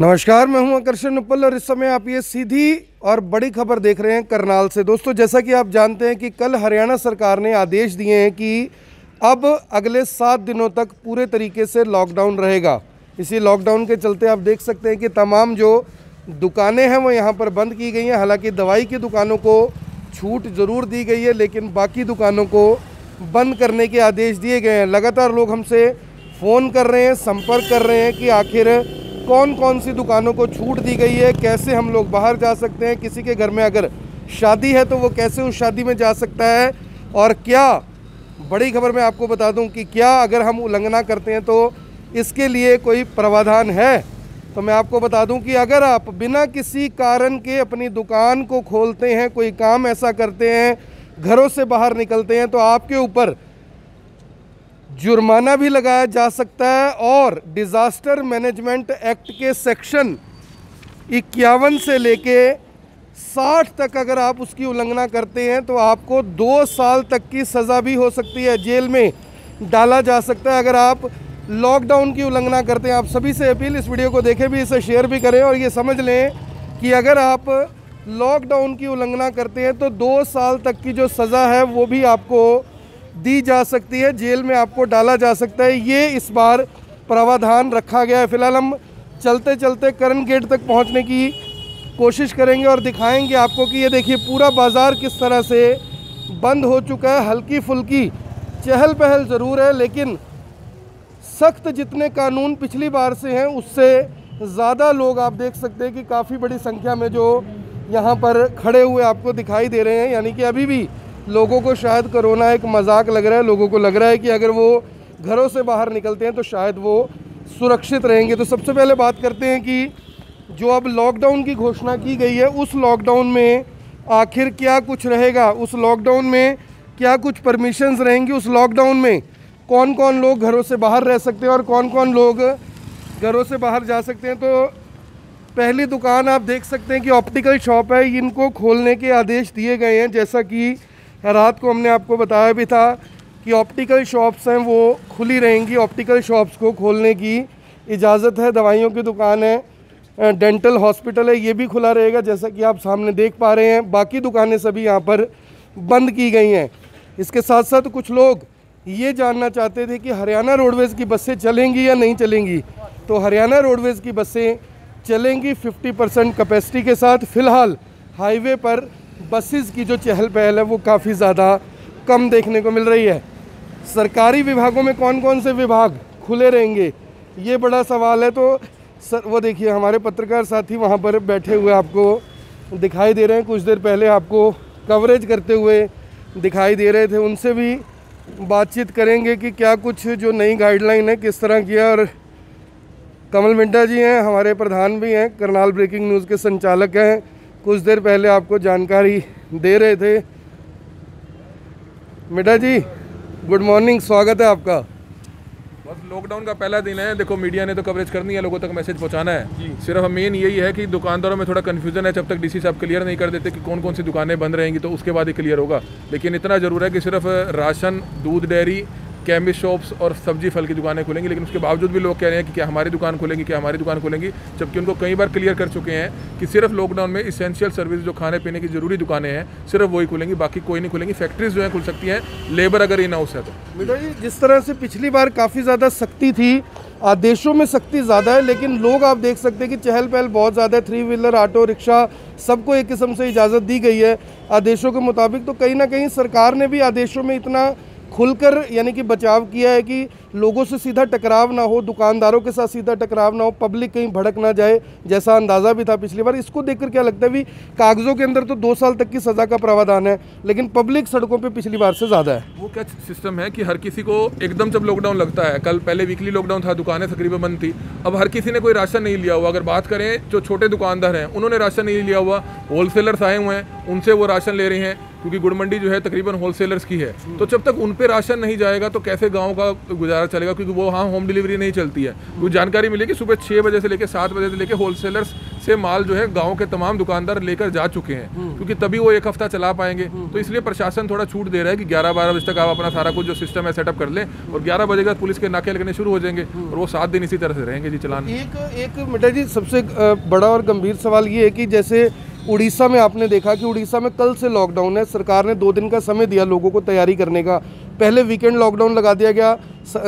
नमस्कार, मैं हूं आकर्षण उप्पल और इस समय आप ये सीधी और बड़ी खबर देख रहे हैं करनाल से। दोस्तों, जैसा कि आप जानते हैं कि कल हरियाणा सरकार ने आदेश दिए हैं कि अब अगले 7 दिनों तक पूरे तरीके से लॉकडाउन रहेगा। इसी लॉकडाउन के चलते आप देख सकते हैं कि तमाम जो दुकानें हैं वो यहाँ पर बंद की गई हैं। हालाँकि दवाई की दुकानों को छूट ज़रूर दी गई है, लेकिन बाकी दुकानों को बंद करने के आदेश दिए गए हैं। लगातार लोग हमसे फ़ोन कर रहे हैं, संपर्क कर रहे हैं कि आखिर कौन कौन सी दुकानों को छूट दी गई है, कैसे हम लोग बाहर जा सकते हैं, किसी के घर में अगर शादी है तो वो कैसे उस शादी में जा सकता है। और क्या बड़ी खबर मैं आपको बता दूं कि क्या अगर हम उल्लंघना करते हैं तो इसके लिए कोई प्रावधान है। तो मैं आपको बता दूं कि अगर आप बिना किसी कारण के अपनी दुकान को खोलते हैं, कोई काम ऐसा करते हैं, घरों से बाहर निकलते हैं, तो आपके ऊपर जुर्माना भी लगाया जा सकता है और डिज़ास्टर मैनेजमेंट एक्ट के सेक्शन 51 से लेके 60 तक अगर आप उसकी उल्लंघना करते हैं तो आपको 2 साल तक की सज़ा भी हो सकती है, जेल में डाला जा सकता है अगर आप लॉकडाउन की उल्लंघना करते हैं। आप सभी से अपील, इस वीडियो को देखें भी, इसे शेयर भी करें और ये समझ लें कि अगर आप लॉकडाउन की उल्लंघना करते हैं तो 2 साल तक की जो सज़ा है वो भी आपको दी जा सकती है, जेल में आपको डाला जा सकता है। ये इस बार प्रावधान रखा गया है। फिलहाल हम चलते चलते करन गेट तक पहुंचने की कोशिश करेंगे और दिखाएंगे आपको कि ये देखिए पूरा बाज़ार किस तरह से बंद हो चुका है। हल्की फुल्की चहल पहल ज़रूर है, लेकिन सख्त जितने कानून पिछली बार से हैं उससे ज़्यादा लोग आप देख सकते हैं कि काफ़ी बड़ी संख्या में जो यहाँ पर खड़े हुए आपको दिखाई दे रहे हैं। यानी कि अभी भी लोगों को शायद कोरोना एक मजाक लग रहा है। लोगों को लग रहा है कि अगर वो घरों से बाहर निकलते हैं तो शायद वो सुरक्षित रहेंगे। तो सबसे पहले बात करते हैं कि जो अब लॉकडाउन की घोषणा की गई है उस लॉकडाउन में आखिर क्या कुछ रहेगा, उस लॉकडाउन में क्या कुछ परमिशंस रहेंगी, उस लॉकडाउन में कौन कौन लोग घरों से बाहर रह सकते हैं और कौन कौन लोग घरों से बाहर जा सकते हैं। तो पहली दुकान आप देख सकते हैं कि ऑप्टिकल शॉप है, इनको खोलने के आदेश दिए गए हैं। जैसा कि रात को हमने आपको बताया भी था कि ऑप्टिकल शॉप्स हैं वो खुली रहेंगी, ऑप्टिकल शॉप्स को खोलने की इजाज़त है। दवाइयों की दुकान है, डेंटल हॉस्पिटल है, ये भी खुला रहेगा जैसा कि आप सामने देख पा रहे हैं। बाकी दुकानें सभी यहाँ पर बंद की गई हैं। इसके साथ साथ कुछ लोग ये जानना चाहते थे कि हरियाणा रोडवेज़ की बसें चलेंगी या नहीं चलेंगी। तो हरियाणा रोडवेज़ की बसें चलेंगी 50% कैपेसिटी के साथ। फ़िलहाल हाईवे पर बसेस की जो चहल पहल है वो काफ़ी ज़्यादा कम देखने को मिल रही है। सरकारी विभागों में कौन कौन से विभाग खुले रहेंगे, ये बड़ा सवाल है। तो वो देखिए हमारे पत्रकार साथी वहाँ पर बैठे हुए आपको दिखाई दे रहे हैं, कुछ देर पहले आपको कवरेज करते हुए दिखाई दे रहे थे। उनसे भी बातचीत करेंगे कि क्या कुछ जो नई गाइडलाइन है किस तरह की है। और कमल मिंडा जी हैं, हमारे प्रधान भी हैं, करनाल ब्रेकिंग न्यूज़ के संचालक हैं, कुछ देर पहले आपको जानकारी दे रहे थे। मिडा जी, गुड मॉर्निंग, स्वागत है आपका। बस लॉकडाउन का पहला दिन है, देखो मीडिया ने तो कवरेज करनी है, लोगों तक मैसेज पहुंचाना है। सिर्फ मेन यही है कि दुकानदारों में थोड़ा कन्फ्यूजन है, जब तक डीसी साहब क्लियर नहीं कर देते कि कौन कौन सी दुकानें बंद रहेंगी तो उसके बाद ही क्लियर होगा। लेकिन इतना ज़रूर है कि सिर्फ राशन, दूध डेयरी, केमिस्ट शॉप्स और सब्जी फल की दुकानें खुलेंगी। लेकिन उसके बावजूद भी लोग कह रहे हैं कि क्या हमारी दुकान खुलेंगी, क्या हमारी दुकान खुलेंगी, जबकि उनको कई बार क्लियर कर चुके हैं कि सिर्फ लॉकडाउन में इसेंशियल सर्विस जो खाने पीने की जरूरी दुकानें हैं सिर्फ वही खुलेंगी, बाकी कोई नहीं खुलेंगी। फैक्ट्रीज जो हैं खुल सकती हैं, लेबर अगर इन हाउस है तो। मिडा जी, जिस तरह से पिछली बार काफ़ी ज़्यादा सख्ती थी, आदेशों में सख्ती ज़्यादा है, लेकिन लोग आप देख सकते हैं कि चहल पहल बहुत ज़्यादा है। 3 व्हीलर, ऑटो रिक्शा सबको एक किस्म से इजाज़त दी गई है आदेशों के मुताबिक। तो कहीं ना कहीं सरकार ने भी आदेशों में इतना खुलकर यानी कि बचाव किया है कि लोगों से सीधा टकराव ना हो, दुकानदारों के साथ सीधा टकराव ना हो, पब्लिक कहीं भड़क ना जाए, जैसा अंदाज़ा भी था पिछली बार। इसको देखकर क्या लगता है भी कागज़ों के अंदर तो 2 साल तक की सज़ा का प्रावधान है, लेकिन पब्लिक सड़कों पे पिछली बार से ज़्यादा है। वो क्या सिस्टम है कि हर किसी को एकदम जब लॉकडाउन लगता है, कल पहले वीकली लॉकडाउन था, दुकानें तकरीबन बंद थी, अब हर किसी ने कोई राशन नहीं लिया हुआ। अगर बात करें जो छोटे दुकानदार हैं उन्होंने राशन नहीं लिया हुआ, होलसेलर्स आए हुए हैं उनसे वो राशन ले रहे हैं, क्योंकि गुड़ मंडी जो है तकरीबन होलसेलर्स की है। तो जब तक उन पे राशन नहीं जाएगा तो कैसे गांव का गुजारा चलेगा, क्योंकि वो वहाँ होम डिलीवरी नहीं चलती है। वो जानकारी मिली कि सुबह 6 बजे से लेकर 7 बजे से लेकर होलसेलर्स से माल जो है गांव के तमाम दुकानदार लेकर जा चुके हैं, क्योंकि तभी वो एक हफ्ता चला पाएंगे। तो इसलिए प्रशासन थोड़ा छूट दे रहा है कि 11-12 बजे तक आप अपना सारा कुछ जो सिस्टम है सेटअप कर लें, और 11 बजे के बाद पुलिस के नाके लगने शुरू हो जाएंगे और वो 7 दिन इसी तरह से रहेंगे जी चलान। एक मिटा जी सबसे बड़ा और गंभीर सवाल ये है कि जैसे उड़ीसा में आपने देखा कि उड़ीसा में कल से लॉकडाउन है, सरकार ने 2 दिन का समय दिया लोगों को तैयारी करने का, पहले वीकेंड लॉकडाउन लगा दिया गया।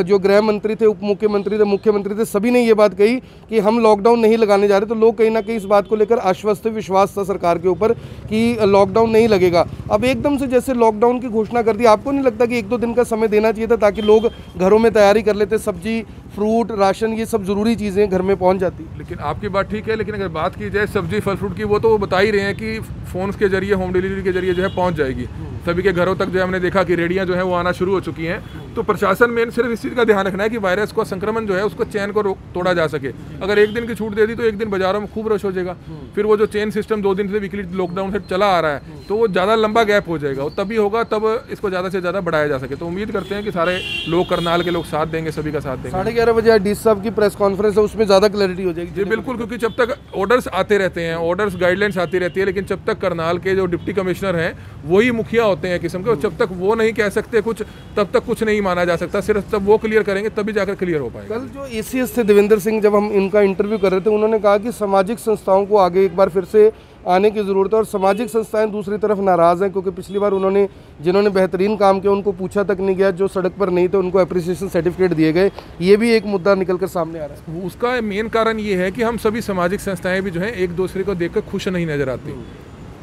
जो गृह मंत्री थे, उप मुख्यमंत्री थे, मुख्यमंत्री थे, सभी ने ये बात कही कि हम लॉकडाउन नहीं लगाने जा रहे। तो लोग कहीं ना कहीं इस बात को लेकर आश्वस्त थे, विश्वास था सरकार के ऊपर कि लॉकडाउन नहीं लगेगा। अब एकदम से जैसे लॉकडाउन की घोषणा कर दी, आपको नहीं लगता कि 1-2 दिन का समय देना चाहिए था ताकि लोग घरों में तैयारी कर लेते, सब्जी फ्रूट राशन ये सब ज़रूरी चीज़ें घर में पहुंच जाती। लेकिन आपकी बात ठीक है, लेकिन अगर बात की जाए सब्जी फल फ्रूट की, वो तो बता ही रहे हैं कि फ़ोन के जरिए होम डिलीवरी के जरिए जो है पहुंच जाएगी, सभी के घरों तक जो है हमने देखा कि रेडियाँ जो है वो आना शुरू हो चुकी हैं। तो प्रशासन में सिर्फ इस चीज़ का ध्यान रखना है कि वायरस को संक्रमण जो है उसको चैन को तोड़ा जा सके। अगर 1 दिन की छूट दे दी तो 1 दिन बाज़ारों में खूब रश हो जाएगा, फिर वो जो चेन सिस्टम 2 दिन से वीकली लॉकडाउन से चला आ रहा है तो वो ज़्यादा लंबा गैप हो जाएगा, और तभी होगा तब इसको ज़्यादा से ज़्यादा बढ़ाया जा सके। तो उम्मीद करते हैं कि सारे लोग करनाल के लोग साथ देंगे, सभी का साथ देंगे। 11:30 बजे डी साहब की प्रेस कॉन्फ्रेंस है, उसमें ज़्यादा क्लैरिटी हो जाएगी। जी बिल्कुल, क्योंकि जब तक ऑर्डर्स आते रहते हैं, ऑर्डर्स गाइडलाइंस आती रहती है, लेकिन जब तक करनाल के जो डिप्टी कमिश्नर हैं वही मुखिया होते हैं किस्म के, और जब तक वो नहीं कह सकते कुछ तब तक कुछ नहीं माना जा सकता, सिर्फ तब वो क्लियर करेंगे तभी जाकर क्लियर हो पाएगा। कल जो ACS थे देवेंद्र सिंह, जब हम इनका इंटरव्यू कर रहे थे, उन्होंने कहा कि सामाजिक संस्थाओं को आगे एक बार फिर से आने की ज़रूरत है, और सामाजिक संस्थाएं दूसरी तरफ नाराज़ हैं क्योंकि पिछली बार उन्होंने जिन्होंने बेहतरीन काम किया उनको पूछा तक नहीं गया, जो सड़क पर नहीं थे उनको अप्रिसिएशन सर्टिफिकेट दिए गए। ये भी एक मुद्दा निकल कर सामने आ रहा है। उसका मेन कारण ये है कि हम सभी सामाजिक संस्थाएं भी जो है एक दूसरे को देख कर खुश नहीं नजर आती।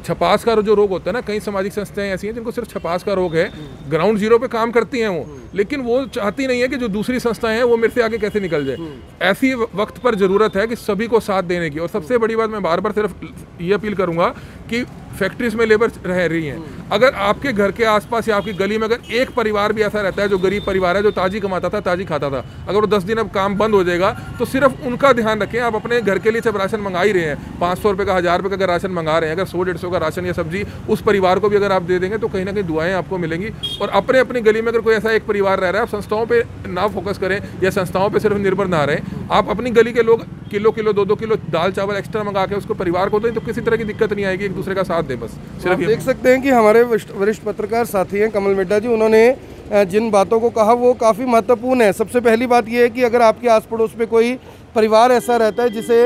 छपास का जो रोग होता है ना, कई सामाजिक संस्थाएं ऐसी हैं जिनको सिर्फ छपास का रोग है, ग्राउंड जीरो पे काम करती हैं वो, लेकिन वो चाहती नहीं है कि जो दूसरी संस्थाएं हैं वो मेरे से आगे कैसे निकल जाए। ऐसी वक्त पर ज़रूरत है कि सभी को साथ देने की। और सबसे बड़ी बात मैं बार बार सिर्फ ये अपील करूँगा कि फैक्ट्रीज में लेबर रह रही हैं, अगर आपके घर के आसपास या आपकी गली में अगर एक परिवार भी ऐसा रहता है जो गरीब परिवार है, जो ताजी कमाता था ताजी खाता था, अगर वो 10 दिन अब काम बंद हो जाएगा तो सिर्फ उनका ध्यान रखें। आप अपने घर के लिए जब राशन मंगा ही रहे हैं, 500 रुपये का 1000 रुपये का राशन मंगा रहे हैं, अगर 100-150 का राशन या सब्जी उस परिवार को भी अगर आप दे देंगे तो कहीं ना कहीं दुआएँ आपको मिलेंगी। और अपने अपनी गली में अगर कोई ऐसा एक परिवार रह रहा है, आप संस्थाओं पर ना फोकस करें या संस्थाओं पर सिर्फ निर्भर ना रहें। आप अपनी गली के लोग किलो 2-2 किलो दाल चावल एक्स्ट्रा मंगा के उसको परिवार को दें तो किसी तरह की दिक्कत नहीं आएगी, एक दूसरे का साथ दे बस। सिर्फ देख सकते हैं कि हमारे वरिष्ठ पत्रकार साथी हैं कमल मिंडा जी, उन्होंने जिन बातों को कहा वो काफ़ी महत्वपूर्ण है। सबसे पहली बात यह है कि अगर आपके आस पड़ोस में कोई परिवार ऐसा रहता है जिसे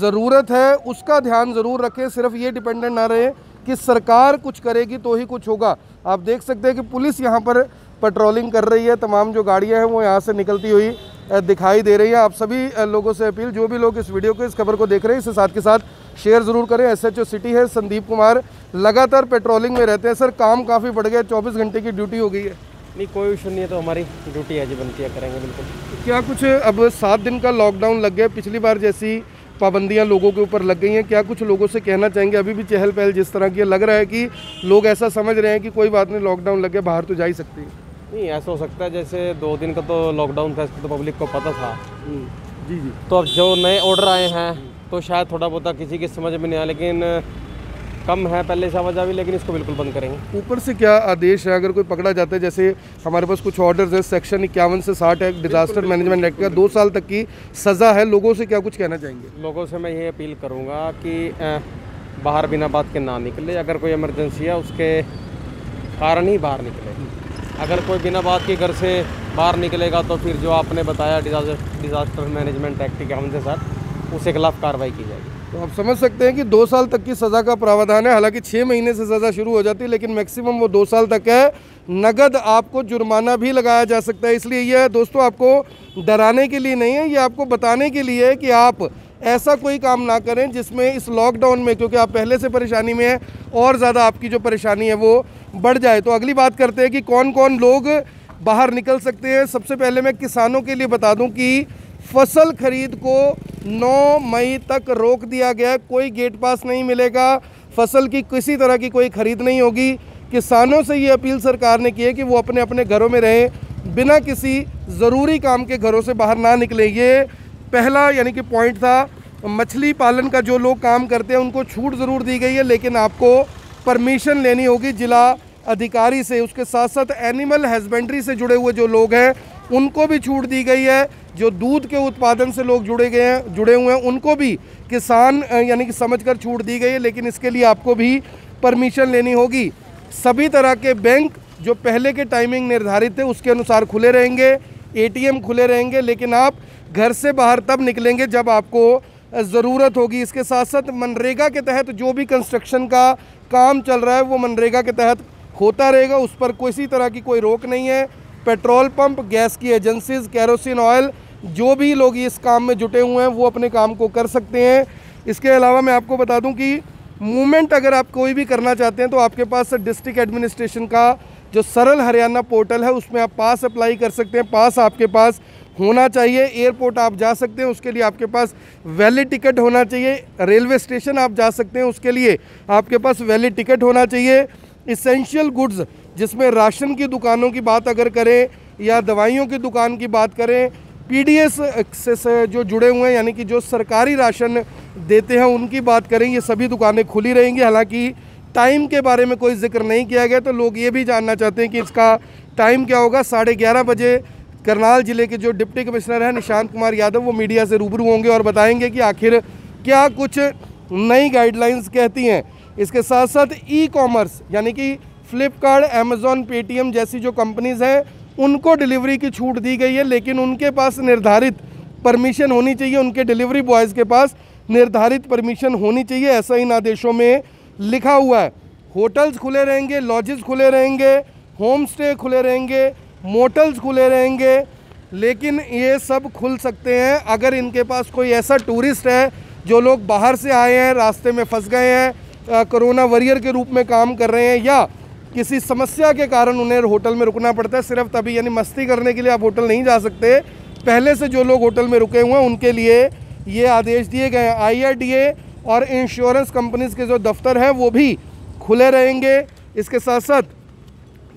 ज़रूरत है, उसका ध्यान ज़रूर रखें, सिर्फ ये डिपेंडेंट ना रहे कि सरकार कुछ करेगी तो ही कुछ होगा। आप देख सकते हैं कि पुलिस यहाँ पर पेट्रोलिंग कर रही है, तमाम जो गाड़ियाँ हैं वो यहाँ से निकलती हुई दिखाई दे रही है। आप सभी लोगों से अपील, जो भी लोग इस वीडियो को इस खबर को देख रहे हैं इसे साथ के साथ शेयर ज़रूर करें। SHO सिटी है, संदीप कुमार लगातार पेट्रोलिंग में रहते हैं। सर काम काफ़ी बढ़ गया, 24 घंटे की ड्यूटी हो गई है? नहीं, कोई इशू नहीं है, तो हमारी ड्यूटी है जी, बनती है करेंगे बिल्कुल। क्या कुछ अब 7 दिन का लॉकडाउन लग गया, पिछली बार जैसी पाबंदियां लोगों के ऊपर लग गई हैं, क्या कुछ लोगों से कहना चाहेंगे? अभी भी चहल पहल जिस तरह की लग रहा है कि लोग ऐसा समझ रहे हैं कि कोई बात नहीं लॉकडाउन लग गया, बाहर तो जा ही सकती है। नहीं, ऐसा हो सकता है जैसे 2 दिन का तो लॉकडाउन था, तो पब्लिक को पता था जी। तो अब जो नए ऑर्डर आए हैं तो शायद थोड़ा बहुत किसी की समझ में नहीं आया, लेकिन कम है पहले समझ आ भी, लेकिन इसको बिल्कुल बंद करेंगे। ऊपर से क्या आदेश है अगर कोई पकड़ा जाता है? जैसे हमारे पास कुछ ऑर्डर्स हैं, सेक्शन 51 से 60 है डिज़ास्टर मैनेजमेंट एक्ट का, 2 साल तक की सज़ा है। लोगों से क्या कुछ कहना चाहेंगे? लोगों से मैं ये अपील करूँगा कि बाहर बिना बात के ना निकले, अगर कोई इमरजेंसी है उसके कारण ही बाहर निकले। अगर कोई बिना बात के घर से बाहर निकलेगा तो फिर जो आपने बताया डिज़ास्टर मैनेजमेंट एक्ट के 51 के साथ उसके खिलाफ कार्रवाई की जाएगी। तो आप समझ सकते हैं कि 2 साल तक की सज़ा का प्रावधान है, हालांकि 6 महीने से सज़ा शुरू हो जाती है, लेकिन मैक्सिमम वो 2 साल तक है। नगद आपको जुर्माना भी लगाया जा सकता है। इसलिए यह दोस्तों आपको डराने के लिए नहीं है, ये आपको बताने के लिए है कि आप ऐसा कोई काम ना करें जिसमें इस लॉकडाउन में, क्योंकि आप पहले से परेशानी में हैं, और ज़्यादा आपकी जो परेशानी है वो बढ़ जाए। तो अगली बात करते हैं कि कौन कौन लोग बाहर निकल सकते हैं। सबसे पहले मैं किसानों के लिए बता दूं कि फसल खरीद को 9 मई तक रोक दिया गया, कोई गेट पास नहीं मिलेगा, फसल की किसी तरह की कोई खरीद नहीं होगी। किसानों से ये अपील सरकार ने की है कि वो अपने अपने घरों में रहें, बिना किसी ज़रूरी काम के घरों से बाहर ना निकलें। ये पहला यानी कि पॉइंट था। मछली पालन का जो लोग काम करते हैं उनको छूट ज़रूर दी गई है, लेकिन आपको परमिशन लेनी होगी जिला अधिकारी से। उसके साथ साथ एनिमल हस्बेंड्री से जुड़े हुए जो लोग हैं उनको भी छूट दी गई है। जो दूध के उत्पादन से लोग जुड़े हुए हैं उनको भी किसान यानी कि समझकर छूट दी गई है, लेकिन इसके लिए आपको भी परमिशन लेनी होगी। सभी तरह के बैंक जो पहले के टाइमिंग निर्धारित थे उसके अनुसार खुले रहेंगे, एटीएम खुले रहेंगे, लेकिन आप घर से बाहर तब निकलेंगे जब आपको ज़रूरत होगी। इसके साथ साथ मनरेगा के तहत जो भी कंस्ट्रक्शन का काम चल रहा है वो मनरेगा के तहत होता रहेगा, उस पर किसी तरह की कोई रोक नहीं है। पेट्रोल पंप, गैस की एजेंसीज, केरोसिन ऑयल, जो भी लोग इस काम में जुटे हुए हैं वो अपने काम को कर सकते हैं। इसके अलावा मैं आपको बता दूं कि मूवमेंट अगर आप कोई भी करना चाहते हैं तो आपके पास डिस्ट्रिक्ट एडमिनिस्ट्रेशन का जो सरल हरियाणा पोर्टल है उसमें आप पास अप्लाई कर सकते हैं। पास आपके पास होना चाहिए। एयरपोर्ट आप जा सकते हैं, उसके लिए आपके पास वैलिड टिकट होना चाहिए। रेलवे स्टेशन आप जा सकते हैं, उसके लिए आपके पास वैलिड टिकट होना चाहिए। इसेंशियल गुड्स जिसमें राशन की दुकानों की बात अगर करें या दवाइयों की दुकान की बात करें, पीडीएस से जो जुड़े हुए हैं यानी कि जो सरकारी राशन देते हैं उनकी बात करें, ये सभी दुकानें खुली रहेंगी। हालांकि टाइम के बारे में कोई जिक्र नहीं किया गया, तो लोग ये भी जानना चाहते हैं कि इसका टाइम क्या होगा। 11:30 बजे करनाल ज़िले के जो डिप्टी कमिश्नर हैं निशांत कुमार यादव वो मीडिया से रूबरू होंगे और बताएंगे कि आखिर क्या कुछ नई गाइडलाइंस कहती हैं। इसके साथ साथ ई कॉमर्स यानी कि फ्लिपकार्ट, एमेज़ोन, पेटीएम जैसी जो कंपनीज़ हैं उनको डिलीवरी की छूट दी गई है, लेकिन उनके पास निर्धारित परमिशन होनी चाहिए, उनके डिलीवरी बॉयज़ के पास निर्धारित परमिशन होनी चाहिए, ऐसा इन आदेशों में लिखा हुआ है। होटल्स खुले रहेंगे, लॉजेस खुले रहेंगे, होम स्टे खुले रहेंगे, मोटल्स खुले रहेंगे, लेकिन ये सब खुल सकते हैं अगर इनके पास कोई ऐसा टूरिस्ट है जो लोग बाहर से आए हैं, रास्ते में फंस गए हैं, कोरोना वॉरियर के रूप में काम कर रहे हैं या किसी समस्या के कारण उन्हें होटल में रुकना पड़ता है सिर्फ तभी, यानी मस्ती करने के लिए आप होटल नहीं जा सकते। पहले से जो लोग होटल में रुके हुए हैं उनके लिए ये आदेश दिए गए हैं। आईआरडीए और इंश्योरेंस कंपनीज़ के जो दफ्तर हैं वो भी खुले रहेंगे। इसके साथ साथ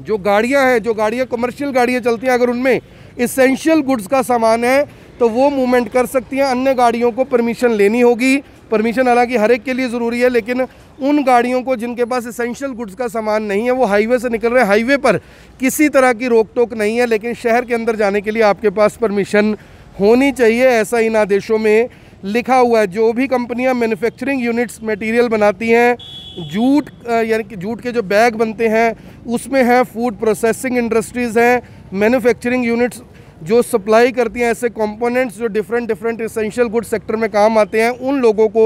जो गाड़ियां हैं, जो गाड़ियां कमर्शियल गाड़ियां चलती हैं, अगर उनमें इसेंशियल गुड्स का सामान है तो वो मूवमेंट कर सकती हैं। अन्य गाड़ियों को परमिशन लेनी होगी। परमिशन हालांकि हर एक के लिए ज़रूरी है, लेकिन उन गाड़ियों को जिनके पास इसेंशियल गुड्स का सामान नहीं है, वो हाईवे से निकल रहे हैं, हाईवे पर किसी तरह की रोक टोक नहीं है, लेकिन शहर के अंदर जाने के लिए आपके पास परमिशन होनी चाहिए, ऐसा इन आदेशों में लिखा हुआ है। जो भी कंपनियां मैन्युफैक्चरिंग यूनिट्स मटेरियल बनाती हैं, जूट यानी कि जूट के जो बैग बनते हैं उसमें है, फूड प्रोसेसिंग इंडस्ट्रीज़ हैं, मैन्युफैक्चरिंग यूनिट्स जो सप्लाई करती हैं ऐसे कंपोनेंट्स जो डिफरेंट एसेंशियल गुड सेक्टर में काम आते हैं, उन लोगों को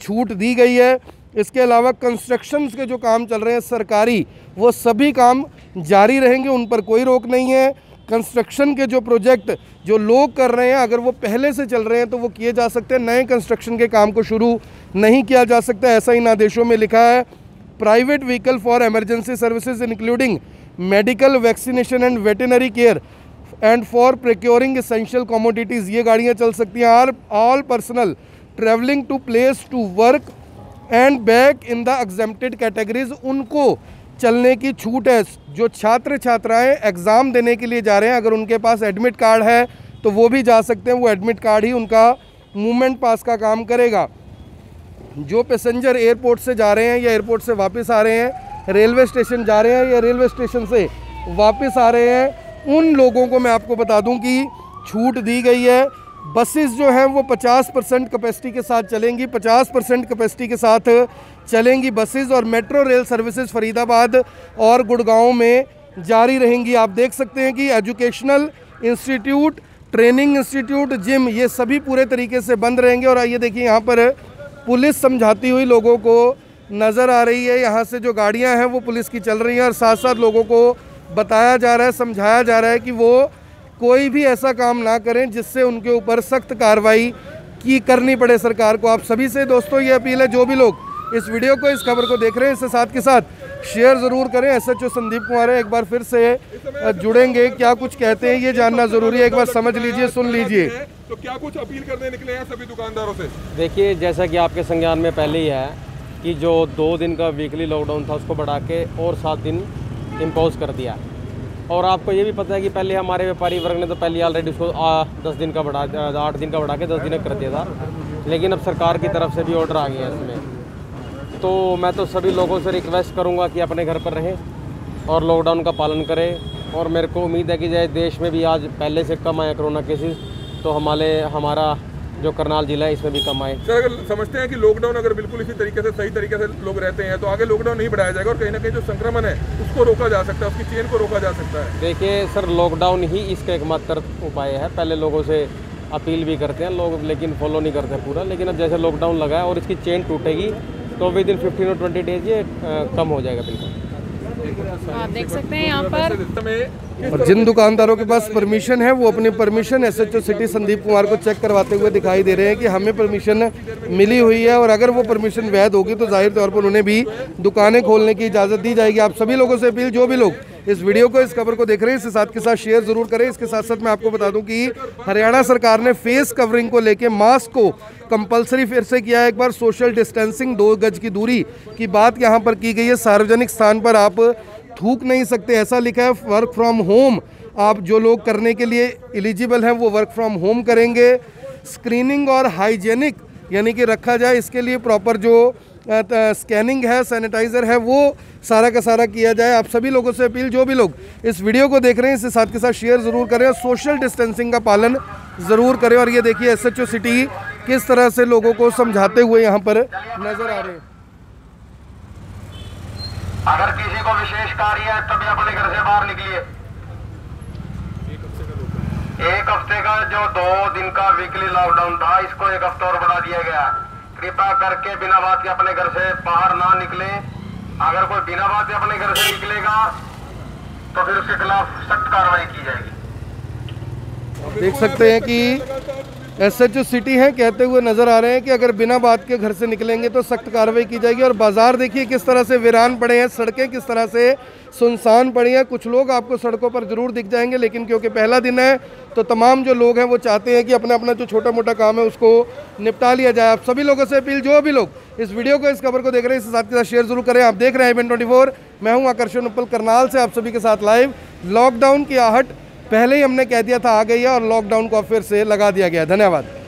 छूट दी गई है। इसके अलावा कंस्ट्रक्शंस के जो काम चल रहे हैं सरकारी, वो सभी काम जारी रहेंगे, उन पर कोई रोक नहीं है। कंस्ट्रक्शन के जो प्रोजेक्ट जो लोग कर रहे हैं अगर वो पहले से चल रहे हैं तो वो किए जा सकते हैं, नए कंस्ट्रक्शन के काम को शुरू नहीं किया जा सकता, ऐसा इन आदेशों में लिखा है। Private vehicle for emergency services including medical, vaccination and veterinary care and for procuring essential commodities, ये गाड़ियाँ चल सकती हैं। All personal travelling to place to work and back in the exempted categories, उनको चलने की छूट है। जो छात्र छात्राएं एग्ज़ाम देने के लिए जा रहे हैं अगर उनके पास एडमिट कार्ड है तो वो भी जा सकते हैं, वो एडमिट कार्ड ही उनका मूवमेंट पास का काम करेगा। जो पैसेंजर एयरपोर्ट से जा रहे हैं या एयरपोर्ट से वापस आ रहे हैं, रेलवे स्टेशन जा रहे हैं या रेलवे स्टेशन से वापस आ रहे हैं, उन लोगों को मैं आपको बता दूं कि छूट दी गई है। बसेस जो हैं वो 50% कैपेसिटी के साथ चलेंगी, 50% कैपेसिटी के साथ चलेंगी बसेस, और मेट्रो रेल सर्विसेज फ़रीदाबाद और गुड़गांव में जारी रहेंगी। आप देख सकते हैं कि educational institute, training institute, gym, ये सभी पूरे तरीके से बंद रहेंगे। और ये देखिए यहाँ पर पुलिस समझाती हुई लोगों को नज़र आ रही है, यहाँ से जो गाड़ियाँ हैं वो पुलिस की चल रही हैं और साथ साथ लोगों को बताया जा रहा है, समझाया जा रहा है कि वो कोई भी ऐसा काम ना करें जिससे उनके ऊपर सख्त कार्रवाई की करनी पड़े सरकार को। आप सभी से दोस्तों ये अपील है, जो भी लोग इस वीडियो को, इस खबर को देख रहे हैं, इससे साथ के साथ शेयर ज़रूर करें। SHO संदीप कुमार एक बार फिर से जुड़ेंगे, क्या कुछ कहते हैं ये जानना ज़रूरी है, एक बार समझ लीजिए, सुन लीजिए। तो क्या कुछ अपील करने निकले हैं सभी दुकानदारों से? देखिए, जैसा कि आपके संज्ञान में पहले ही है कि जो 2 दिन का वीकली लॉकडाउन था उसको बढ़ा के और 7 दिन इम्पोज कर दिया। और आपको ये भी पता है कि पहले हमारे व्यापारी वर्ग ने तो पहले ऑलरेडी उसको 10 दिन का बढ़ा, 8 दिन का बढ़ा के 10 दिन कर दिया था, लेकिन अब सरकार की तरफ से भी ऑर्डर आ गया है इसमें। तो मैं तो सभी लोगों से रिक्वेस्ट करूंगा कि अपने घर पर रहें और लॉकडाउन का पालन करें। और मेरे को उम्मीद है कि जैसे देश में भी आज पहले से कम आया कोरोना केसेस, तो हमारा जो करनाल जिला है इसमें भी कम आए। सर, अगर समझते हैं कि लॉकडाउन अगर बिल्कुल इसी तरीके से सही तरीके से लोग रहते हैं तो आगे लॉकडाउन नहीं बढ़ाया जाएगा और कहीं ना कहीं जो संक्रमण है उसको रोका जा सकता है, उसकी चेन को रोका जा सकता है। देखिए सर, लॉकडाउन ही इसका एकमात्र उपाय है। पहले लोगों से अपील भी करते हैं लोग, लेकिन फॉलो नहीं करते पूरा। लेकिन अब जैसे लॉकडाउन लगा है और इसकी चेन टूटेगी तो विद इन 15 और 20 डेज ये कम हो जाएगा। बिल्कुल आप देख सकते हैं यहाँ पर। और जिन दुकानदारों के पास परमिशन है वो अपनी permission SHO city Sandeep Kumar को चेक करवाते हुए दिखाई दे रहे हैं कि हमें परमिशन मिली हुई है, और अगर वो परमिशन वैध होगी तो जाहिर तौर पर उन्हें भी दुकानें खोलने की इजाज़त दी जाएगी। आप सभी लोगों से अपील, जो भी लोग इस वीडियो को, इस खबर को देख रहे हैं, इसके साथ शेयर जरूर करें। इसके साथ साथ मैं आपको बता दूं कि हरियाणा सरकार ने फेस कवरिंग को लेके मास्क को कंपलसरी फिर से किया है। एक बार सोशल डिस्टेंसिंग, 2 गज की दूरी की बात यहाँ पर की गई है। सार्वजनिक स्थान पर आप थूक नहीं सकते, ऐसा लिखा है। वर्क फ्रॉम होम आप जो लोग करने के लिए एलिजिबल हैं वो वर्क फ्रॉम होम करेंगे। स्क्रीनिंग और हाइजेनिक यानी कि रखा जाए, इसके लिए प्रॉपर जो स्कैनिंग है, सैनिटाइज़र है, वो सारा का सारा किया जाए। आप सभी लोगों से अपील, जो भी लोग इस वीडियो को देख रहे हैं इसके साथ शेयर ज़रूर करें और सोशल डिस्टेंसिंग का पालन ज़रूर करें। और ये देखिए SHO सिटी किस तरह से लोगों को समझाते हुए यहाँ पर नज़र आ रहे हैं। अगर किसी को विशेष कार्य है तभी अपने घर से बाहर निकलिए। एक हफ्ते का जो 2 दिन का वीकली लॉकडाउन था इसको 1 हफ्ता और बढ़ा दिया गया। कृपया करके बिना बात के अपने घर से बाहर ना निकले। अगर कोई बिना बात के अपने घर से निकलेगा तो फिर उसके खिलाफ सख्त कार्रवाई की जाएगी। देख सकते हैं कि SHO सिटी है कहते हुए नज़र आ रहे हैं कि अगर बिना बात के घर से निकलेंगे तो सख्त कार्रवाई की जाएगी। और बाजार देखिए किस तरह से वीरान पड़े हैं, सड़कें किस तरह से सुनसान पड़ी हैं। कुछ लोग आपको सड़कों पर ज़रूर दिख जाएंगे, लेकिन क्योंकि पहला दिन है तो तमाम जो लोग हैं वो चाहते हैं कि अपना अपना जो छोटा मोटा काम है उसको निपटा लिया जाए। आप सभी लोगों से अपील, जो भी लोग इस वीडियो को, इस खबर को देख रहे हैं इसके साथ शेयर जरूर करें। आप देख रहे हैं IBN24, मैं हूँ आकर्षण उप्पल करनाल से आप सभी के साथ लाइव। लॉकडाउन की आहट पहले ही हमने कह दिया था आ गई है और लॉकडाउन को फिर से लगा दिया गया। धन्यवाद।